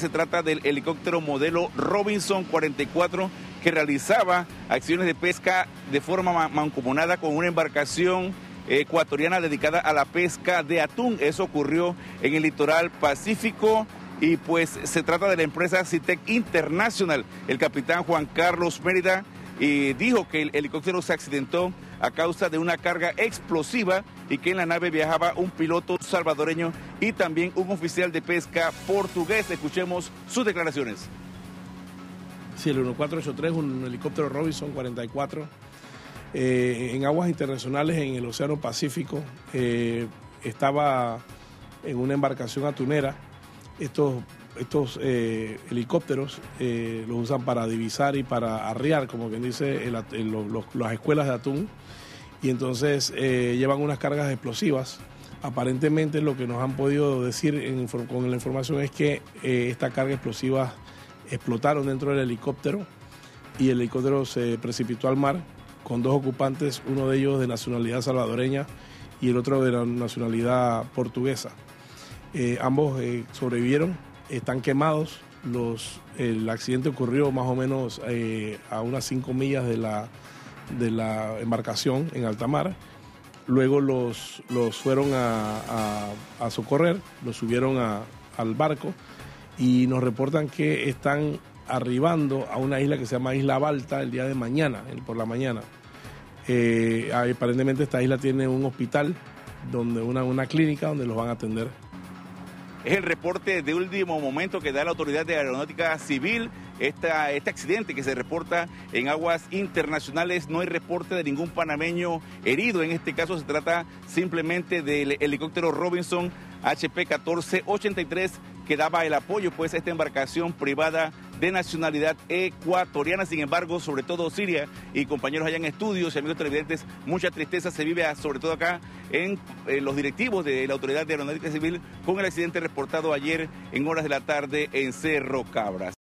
Se trata del helicóptero modelo Robinson 44 que realizaba acciones de pesca de forma mancomunada con una embarcación ecuatoriana dedicada a la pesca de atún. Eso ocurrió en el litoral pacífico y pues se trata de la empresa Citec International. El capitán Juan Carlos Mérida dijo que el helicóptero se accidentó a causa de una carga explosiva y que en la nave viajaba un piloto salvadoreño y también un oficial de pesca portugués. Escuchemos sus declaraciones. Sí, el 1483, un helicóptero Robinson 44, en aguas internacionales en el Océano Pacífico, estaba en una embarcación atunera. Estos helicópteros los usan para divisar y para arriar, como quien dice, las escuelas de atún, y entonces llevan unas cargas explosivas. Aparentemente lo que nos han podido decir con la información es que esta carga explosiva explotaron dentro del helicóptero y el helicóptero se precipitó al mar con dos ocupantes, uno de ellos de nacionalidad salvadoreña y el otro de la nacionalidad portuguesa. Ambos sobrevivieron, están quemados. El accidente ocurrió más o menos a unas 5 millas de la embarcación en alta mar. Luego los fueron a socorrer, los subieron al barco y nos reportan que están arribando a una isla que se llama Isla Balta el día de mañana, por la mañana. Aparentemente esta isla tiene un hospital, una clínica donde los van a atender. Es el reporte de último momento que da la Autoridad de Aeronáutica Civil. Este accidente que se reporta en aguas internacionales, no hay reporte de ningún panameño herido. En este caso se trata simplemente del helicóptero Robinson HP-1483 que daba el apoyo pues a esta embarcación privada de nacionalidad ecuatoriana. Sin embargo, sobre todo Siria y compañeros allá en estudios y amigos televidentes, mucha tristeza se vive sobre todo acá en los directivos de la Autoridad de Aeronáutica Civil con el accidente reportado ayer en horas de la tarde en Cerro Cabras.